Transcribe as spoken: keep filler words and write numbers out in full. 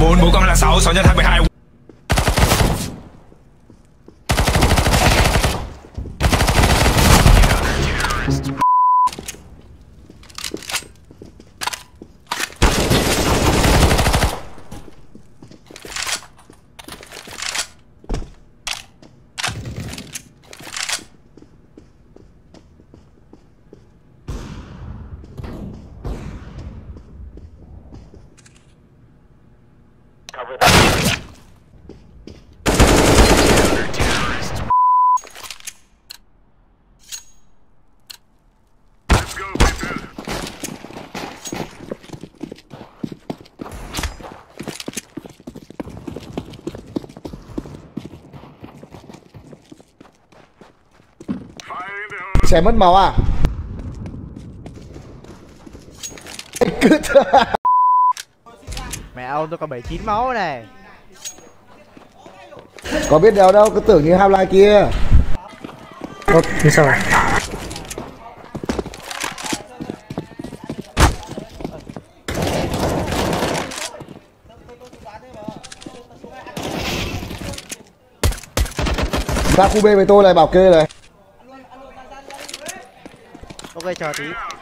bốn, bố con là sáu, sáu nhân hai mươi hai. Xe mất màu à? Cứt. Mẹ ông tôi có bảy mươi chín máu này. Có biết đéo đâu, cứ tưởng như Half-Life kia. Ủa, như sao này? Ra khu B với tôi lại bảo kê này. Ok, chờ tí.